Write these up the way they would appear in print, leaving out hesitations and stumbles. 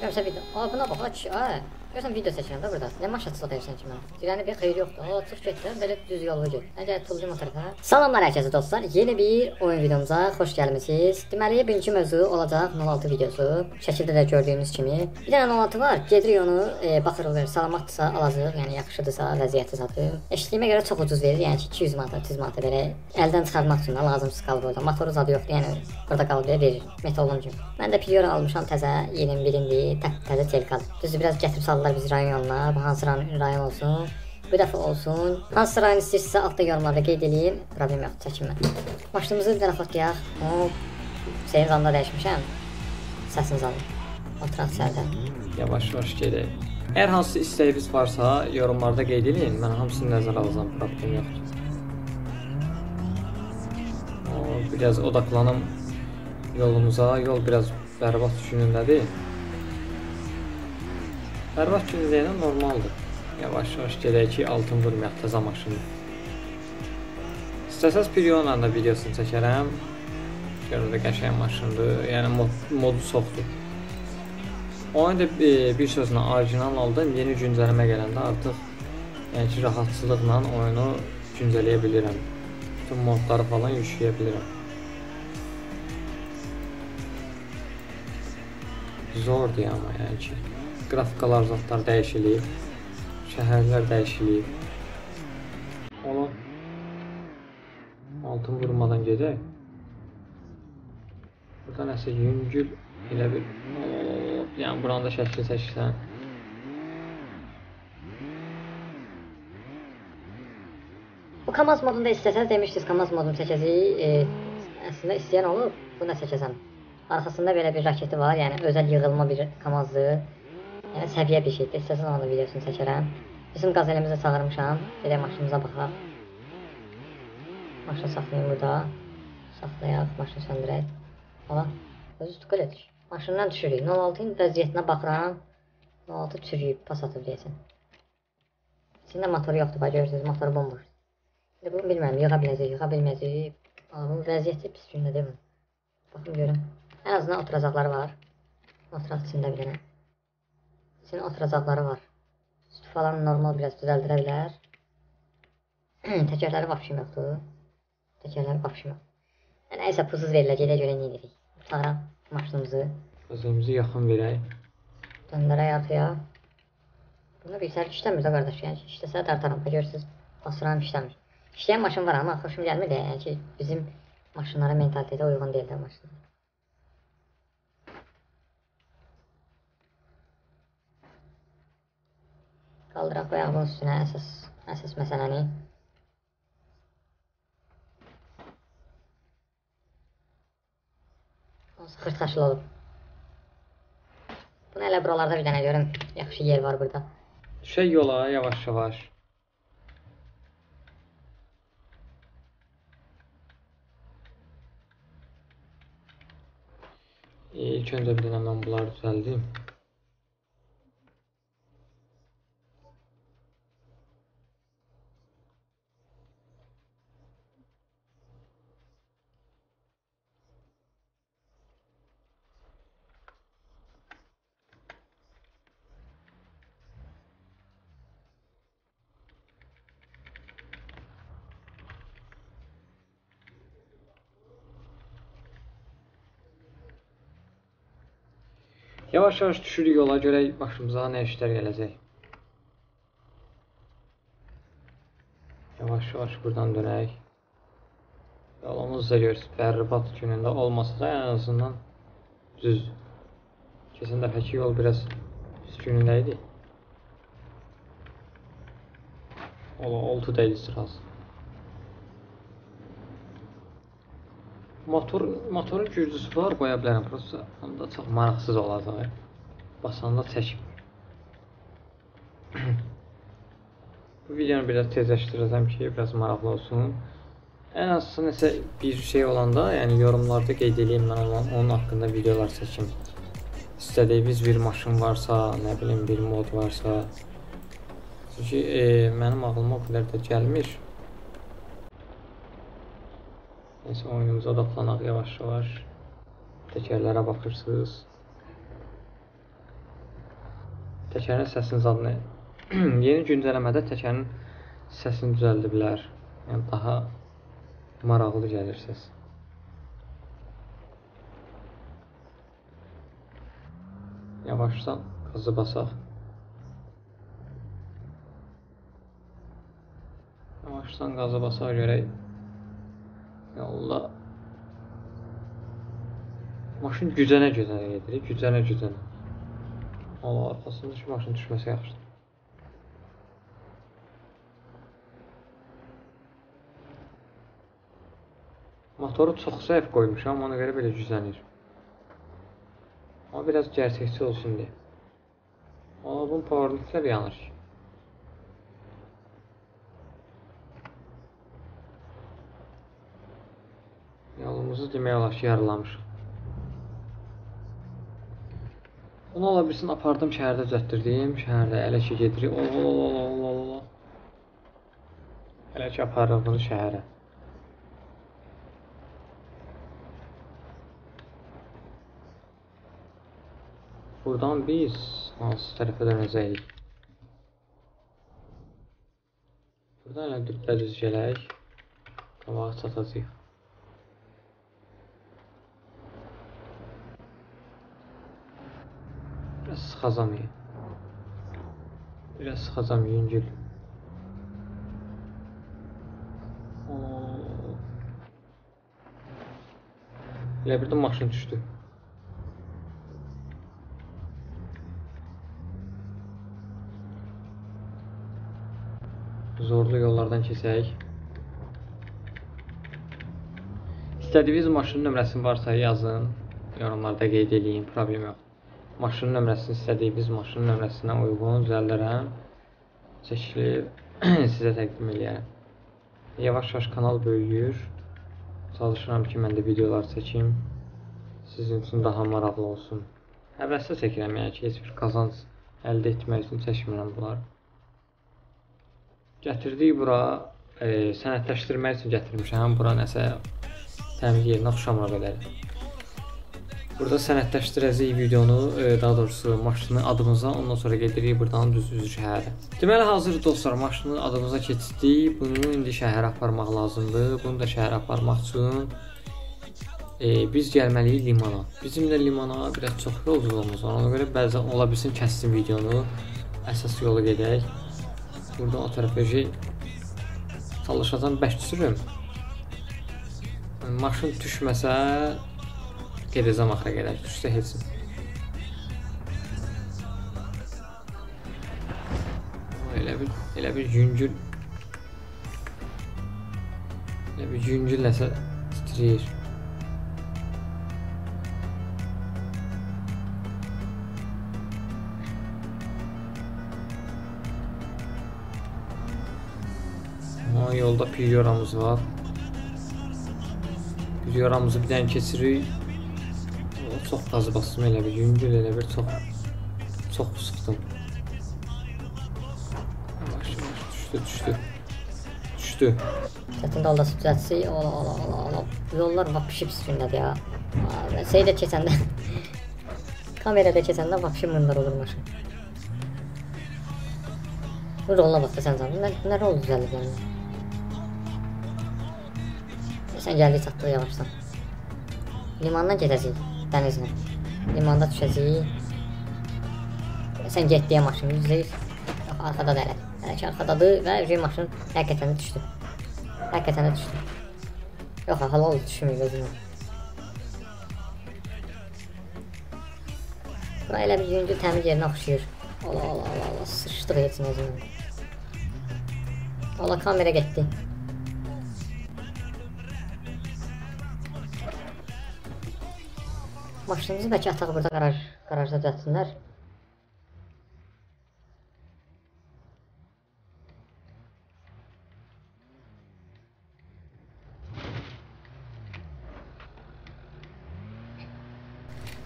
Görürsən video. Aa buna bax, kişi. Görürsən video seçirəm də burada. Nə maşa çıxsa deyirsən ki mənə. Yəni bir xeyir yoxdur. Aa çıx get də belə düz yola get. Əgər tuzlu motorda. Salamlar hər kəsə dostlar. Yeni bir oyun videomuza xoş gəlmisiniz. Deməli birinci mövzu olacaq 06 videosu. Şəkildə də gördüyünüz kimi. Bir dənə 06 var. Gedirik onu baxırıq. Salamatdırsa alacağıq. Yəni yaxşıdırsa vəziyyəti satırıq. Eşitdiyimə görə çox ucuz verir. Yəni 200 manata, 300 manata belə əldən çıxarmaq üçün lazımsız qalır orada. Motoru zadı yoxdur. Yəni burada qalır verir. Metalon kimi. Mən də Priora almışam təzə, yeni birindi. Təzə telkadır. Düzü biraz gətirib saldılar biz rayon yoluna. Bu hansı rayon olsun, bu dəfə olsun. Hansı rayon istəyirsə altta yorumlarda qeyd edeyim. Problem yoxdur, çəkinmə. Başlığımızı bir dənə xotlayaq. Hop. Senin zanda dəyişmişəm. Səsini zanda. Oturaq sərdən. Yavaş-yavaş gedək. Hər hansı istəyiniz varsa yorumlarda qeyd edin. Mən hamısını nəzərə alacağam. Problem yoxdur. Biraz odaqlanım yolumuza. Yol biraz bərbat düşünündədir. Bərbat günlüyünə normaldır. Yavaş-yavaş gedək ki, altın vurmayaq təzə maşını. İstəsəz Prioranın da videosunu çəkərəm. Görürdə qəşəng maşındır, yəni modu soxdur. Oyun da bir sözlə orijinal aldım. Yeni güncələmə gələndə artıq yəni ki, rahatçılıqla oyunu güncələyə bilirəm. Bütün modları falan yükləyə bilirəm. Zordur amma yəni ki. Qrafikalar, zatlar dəyişilib, şəhərlər dəyişilib. Ola, altın vurmadan gedək. Burada nəsə yüngül elə bir, yəni buranın da şəkli çəkilən. Bu Kamaz modunda istəsəz demişdiniz, Kamaz modunu çəkəcəyi əslində istəyən olur, bunu da çəkəcəm. Arxasında belə bir raketi var, yəni özəl yığılma bir Kamazdır. Yəni səviyyə bir şeydir, istəsən onu da videosunu çəkərəm. Bizim qazelimizə çağırmışam, gedək maşınımıza baxaq. Maşını saxlayayım burada. Saxlayaq, maşını söndürək. Ola, özü tüqəl edir. Maşından düşürük, 06-ın vəziyyətinə baxıram. 06 çürüyüb, pas atıb deyəcəm. İçində motoru yoxdur, görürsünüz, motoru bomboşdur. İndi bunu bilməyəm, yığa biləcək, yığa bilməyəcək. Bunun vəziyyəti pis gündə deyil mi? Baxın, görəm. Ən azından oturacaqları var. Oturaq içində bilənəm. Senin oturacaqları var. Stufalarını normal biraz düzəldirə bilər. Təkərləri vapşım yoxdur. Təkərləri vapşım yoxdur. Nəysə pulsuz veriləcəkdə görə nə edirik? Utaraq maşınımızı. Özümüzü yaxın verək. Döndərək artıya. Bunu bir sərk işləmir də qardaş. Yəni işləsə dartaram. Görürsünüz, basıram işləmir. İşləyən maşın var amma xoşum gəlmir də. Yəni ki, bizim maşınlara mentalitətə uyğun deyil də maşınlar. Qaldıraq qoyaq bunun üstünə əsas məsələni. Onsa xırtxaşlı olub. Bunu elə buralarda bir dənə görüm. Yaxşı yer var burada. Düşək yola yavaş-yavaş. İlk öncə bir dənə mən bunları düzəldim. Yavaş-yavaş düşürük yola, görək başımıza nə işlər gələcək. Yavaş-yavaş buradan dönək. Yolumuz da görürüz, bərbat günündə olmasa da ən azından düz. Keçən dəfəki yol biraz pis günündə idi. Ola, oldu deyil sırası. Motorun gücüsü var, qoya bilərəm. Prosta onda çox maraqsız olacaq. Basanda çəkib. Bu videonu biraz tezləşdirəcəm ki, biraz maraqlı olsun. Ən azı nəsə bir şey olanda, yəni yorumlarda qeyd edeyim mən onun haqqında videolar çəkim. İstədiyiniz bir maşın varsa, nə bilim bir mod varsa. Çünki mənim ağlıma o qədər də gəlmir. Neyse, oyunumuza odaqlanaq yavaş-yavaş. Təkərlərə baxırsınız. təkərin səsini zadını yeni güncələmədə təkərin səsini düzəldə bilər. Yəni daha maraqlı gəlir səs. Yavaşdan qazı basaq. Yavaşdan qazı basaq görək. Allah. Maşın gücənə gedir, gücənə. Allah arxasında ki, maşın düşməsi yaxşıdır. Motoru çox zəif qoymuşam, ona görə belə gücənir. Ama biraz gerçekçi olsun diye. Ama bunun powerliftləri yanır. Yolumuzu demək olar ki, yarılamışıq. Onu ola bilsin, apardım şəhərdə düzətdirdim, şəhərdə elə ki gedirik, elə ki aparırıq bunu şəhərə. Buradan biz hansı tərəfə dönəcəyik? Buradan elə düz gələk, qavağa çatacaq. Biraz sıxacam yüngül. Elə birdən maşın düşdü. Zorlu yollardan keçək. İstədiyiniz maşının nömrəsi varsa yazın, yorumlarda qeyd edin, problem yox. Maşının nömrəsini istədiyiniz maşının nömrəsinə uyğun düzəldərəm, çəkilib sizə təqdim edərəm. Yavaş-yavaş kanal böyüyür, çalışıram ki, mən də videolar çəkim, sizin üçün daha maraqlı olsun. Həvəslə çəkirəm, yəni ki, heç bir qazanc əldə etmək üçün çəkmirəm bunlar. Gətirdik bura, sənətləşdirmək üçün gətirmişəm, həm bura nəsə təmiz yerinə oxşamıraq edərik. Burada sənətləşdirəcəyik videonu, daha doğrusu maşını adımıza, ondan sonra gedirik buradan düz şəhərə. Deməli, hazır dostlar, maşını adımıza keçdik, bunu indi şəhərə aparmaq lazımdır. Bunu da şəhərə aparmaq üçün biz gəlməliyik limana. Bizim də limana biraz çox yolculuğumuz var, ona görə bəzən ola bilsin kəsdim videonu, əsas yola gedək. Buradan o tərəfə çalışacam, bəş düşürüm. Maşın düşməsə gedəcəm axıra gedək, düşsə heçsin. Elə bir yüngül nəsə titriyir. Ama yolda piyoramız var. Piyoramızı bir dənə keçirik. Çox qazı basdım, yüngül elə bir çox sıxdım. Düşdü. Çətin dalda sütcəsi, ola. Yollar bax pişib sütünlədi ya. Şeydə keçəndə, kamerada keçəndə bax pişib mümlər olur maşın. Bu rolla bax da sən canım, nə rol düzəlib yəni. Sən gəldik çatdığı yavaşsan. Limandan gedəcəyik. Dənizlə. Limanda düşəcəyik. Sən getdiyə maşın yüzəyir. Arxada da elə. Hələ ki, arxadadır və ücəy maşın həqiqətən də düşdü. Yox, hala oldu, düşmür gözümə. Bura elə bir yüngül təmir yerinə oxşuyur. Ola, sıçdıq etsin özümə. Ola, kamera getdi. Maşınımızı bəlkə ataq burada qarajda düzətsinlər.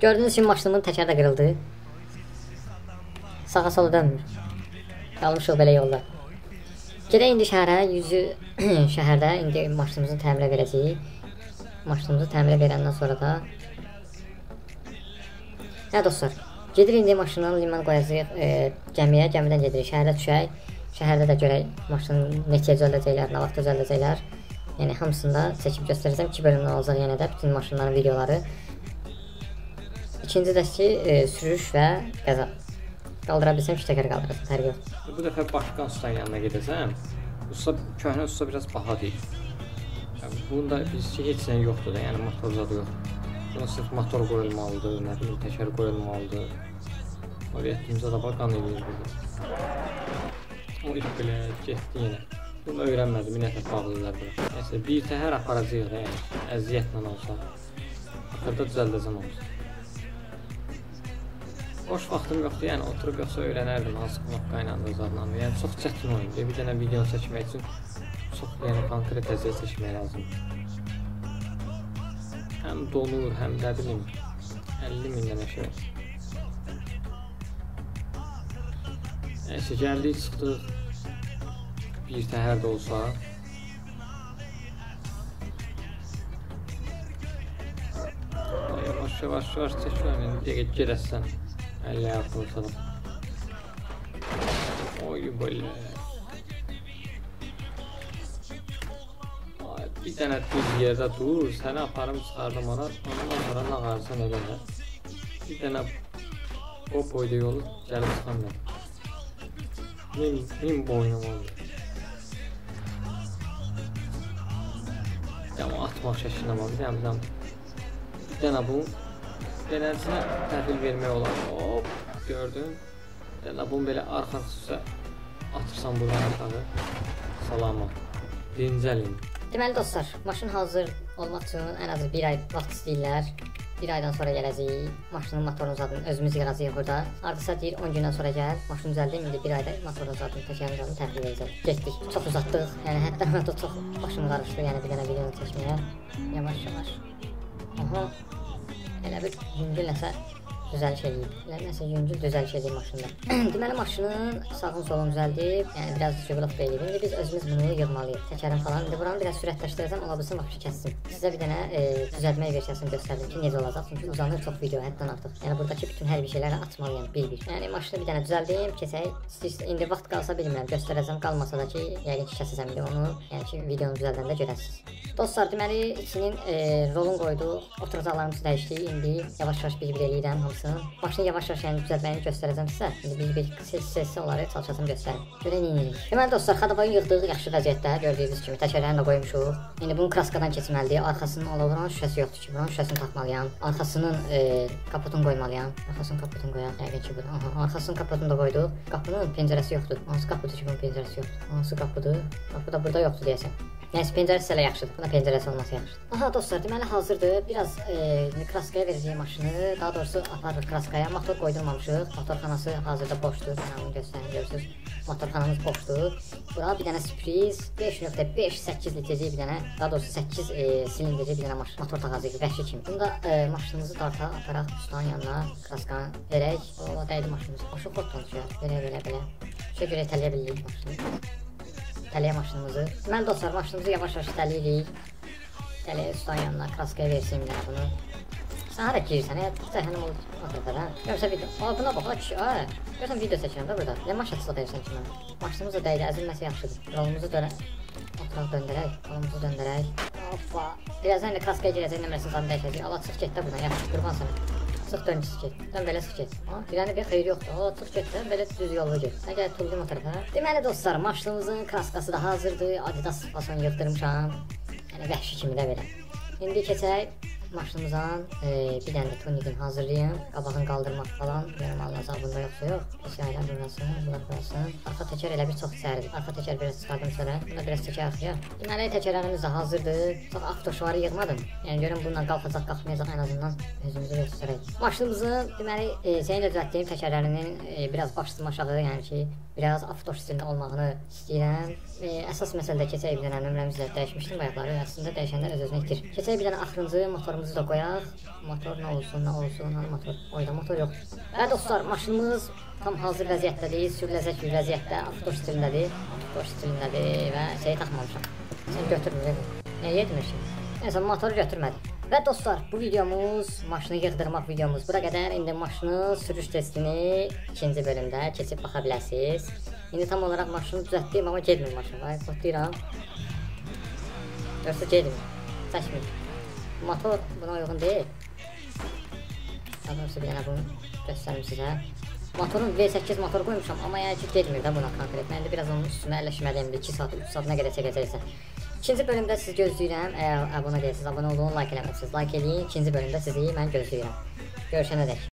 Gördüyünüz kimi maşınımın təkəri də qırıldı. Sağa sola dönmür. Qalmışıq belə yolda. Gedək indi şəhərə, şəhərdə indi maşınımızı təmirə verəcəyik. Maşınımızı təmirə verəndən sonra da. Hə dostlar, Gedirik indi maşından liman qoyacaq, gəmiyə, gəmidən gedirik, şəhərə düşək. Şəhərdə də görək maşının neçə düzəldəcəklər, nə vaxt düzəldəcəklər. Yəni hamısını da çəkib göstərəcəm ki, bölümdən olacaq yenə də bütün maşınların videoları. İkinci də ki, sürüş və qəza. Qaldıra bilsəm, üç təkər qaldırasın, fərqi yox. Bu dəfə başqa ustan yanına gedəcəm. Köhnə usta biraz baha deyil. Bunda bizcə heç nə yoxdur da, yəni motor zadı yoxdur. Buna sırf motor qoyulmalıdır, nə bilir, təkər qoyulmalıdır. Aviyyətimizə də qan edilir burada. O ilk belə getdi yenə. Bunu öyrənmədim, minətlə bağlıdırlar bura. Neyse, bir təhər aparacaq da, yəni, əziyyətlə olsa. Axırda düzəldəcəm olsa. Boş vaxtım yoxdur, yəni oturub yoxsa öyrənərdim, hansı qulaq qaynandı zarlandı. Yəni, çox çətin oyun. Bir dənə video çəkmək üçün çox konkret əziyyət seçmək lazımdır. Həm dolur, həm də bilim 50 min dənə şey. Neyse, gəldik, çıxdıq. Bir təhər də olsa. Yavaş yavaş yavaş çəkməyəm, deyək gedəsən 50 artı olsalım. Oy, belə bir dənə düz yerdə dur, səni aparım çıxardım ona, ondan sonra nə qarsan eləmə. Bir dənə o boyda yolu gəlib çıxan mənim. Min boynum oldu. Yama atmaq şəkildə var, bir dənə bu. Beləsinə təhvil vermək olar. Hop, gördün. Bir dənə bunu belə arxasıza atırsan buradan aşağı. Salama. Dincəlin. Deməli dostlar, maşın hazır olmaq üçün ən azı 1 ay vaxt istəyirlər. 1 aydan sonra gələcəyik, maşının motorunu zadını özümüz yığacaq burada. Ardasa deyir 10 gündən sonra gəl, maşını düzəldim, indi 1 ayda motorunu zadını, təkərin zadını təhvil edəcək. Getdik, çox uzatdıq, yəni hətta çox başım qarışdı, yəni bir dənə videonu çəkməyə. Yavaş-yavaş. Aha, elə bir yüngül nəsə düzəliş edib. Elə nəsə yüngül düzəliş edib maşında. Deməli maşının sağın solun düzəldib, yəni biraz cıvılıq da edib. İndi biz özümüz bunu yığmalıyıq, təkərin falan. İndi buranı biraz sürətləşdirəcəm, ola bilsin vaxtı kəssin. Sizə bir dənə düzəltmək versiyasını göstərdim ki, necə olacaq. Çünki uzanır çox video, həddən artıq. Yəni buradakı bütün hər bir şeylərə atmalıyam, bir-bir. Yəni maşını bir dənə düzəldeyim, keçək. İndi vaxt qalsa bilmirəm, göstərəcəm. Qalmasa da ki, yəqin ki, kəsəcəm bir onu. Yəni ki, videonu düzəldəndə görəsiniz. Dostlar, deməli, ikisinin rolunu qoyduq. Oturacaqlarımızı dəyişdik. İndi yavaş-yavaş bir-bir eləyirəm hamısını. Maşını yavaş-yavaş yəni düzəltməyini göstərəcəm sizə. İndi bir-bir sessiz onları çalışacağım göstərim. Görək neyirik. Deməli dostlar, xadabayı yığdıq yaxşı vəziyyətdə, gördüyünüz kimi təkərlərini də qoymuşuq. İndi bunu kraskadan keçməliyik. Arxasının ola-ola şüşəsi yoxdur ki, buranın şüşəsini taxmalıyam. Arxasının kaputunu qoymalıyam. Arxasının kaputunu qoyaq, yəqin ki, budur. Aha, arxasının kaputunu da qoyduq. Qapının pəncərəsi yoxdur. Hansı qaputu ki, bunun pəncərəsi yoxdur? Hansı qaputu? Qapu da burada yoxdur deyəsən. Nəyəsə, pəncərəsi elə yaxşıdır. Buna pəncərəsi olması yaxşıdır. Aha, dostlar, deməli hazırdır. Biraz kraskaya verəcəyik maşını. Daha doğrusu aparırıq kraskaya. Motor qoydurmamışıq. Motorxanası hazırda boşdur. Mən onu göstərim, görürsünüz. Motorxanamız boşdur. Bura bir dənə sürpriz 5.5-8 litrəcək bir dənə. Daha doğrusu 8 silindəcək bir dənə motor taqacaq, vəhşi kimi. Bunu da maşınımızı darta ataraq ustanın yanına kraskanı verək. Ola dəydi maşınımız. Başı qortdan düşər. Belə. Şöyə görə itələyə bilirik maşını. Tələyə maşınımızı. Mən dostlar, maşınımızı yavaş-yavaş itələyirik. Tələyə üstdən yanına, kraskaya versin bir dənə bunu. Sən hara girirsən, zəhənim olur, atırlar, hə? Görürsən video, buna bax, ola kişi, hə? Görürsən video seçirəm də burada. Nə maşaçılıq edirsən ki, mənə? Maşınımız da dəydi, əzilməsi yaxşıdır. Rolumuzu döndərək, rolumuzu döndərək. Hoppa, birazdan ilə kraskaya girəcək, nömrəsini sana dəyişəcək. Allah, çıx get də buradan, yaxşı, qurban sənə. Sıx dön, çıx get. Dön, belə sıx get. Dirəni bir xeyri yoxdur. Çıx get, dön, belə düz yolu get. Nə gəlir, tuldum o tərəfə. Deməli dostlar, maşınımızın kraskası da hazırdır. Adidas fasonu yıxdırmışam. Yəni, vəhşi kimi də belə. İndi keçək maşınımızdan bir dənə də tunikin hazırlayın. Qabağın qaldırmaq falan. Görəm, Allah zabında yoxsa yox. Eşyayla burası, burası. Arxa təkər elə bir çox sərdir. Arxa təkər biraz çıxardım sərə. Buna biraz təkər axıya. Deməli, təkərlərimiz də hazırdır. Çox avtoşuarı yığmadım. Yəni, görəm, bundan qalxacaq, qalxmayacaq ən azından. Özümüzü göstərək. Maşınımızın, deməli, zəyin ödətdiyim təkərlərinin biraz başlısın aşağı, yəni ki, biraz avtoş stilində olmağını istəyirəm. Əsas məsələdə keçək bir dənə nömrəmizlə dəyişmişdim bayaqları, əslində dəyişənlər öz-özünə itir. Keçək bir dənə axırıncı motorumuzu da qoyaq. Motor nə olsun, hanı motor? Oyda motor yoxdur. Bəli dostlar, maşınımız tam hazır vəziyyətdədir, sürüləcək bir vəziyyətdə, avtoş stilindədir. Avtoş stilindədir və şeyi taxmamışam. Sən götürmür, yedmir ki. Neyse, motoru götürmədi. Və dostlar, bu videomuz maşını yığdırmaq videomuz bura qədər. İndi maşının sürüş testini ikinci bölümdə keçib baxa bilərsiniz. İndi tam olarak maşını düzəltdim, amma gedmir maşın. Ay, baxdıyram. Görsə gedmir, çəkmir. Motor buna uyğun deyil. Adamsa bir yana bunu göstərim sizə. Motorun V8 motor qoymuşam, amma yəni ki gedmir də buna konkret. Mən də biraz onun üstünə əlləşməliyimdir, 2 saat, 3 saat nə qədər çəkəcəksə. İkinci bölümdə siz gözləyirəm, əgər abunə deyirsiniz, abunə olun, like eləməlisiniz, like eləyin, ikinci bölümdə sizi mən gözləyirəm. Görüşənə dək.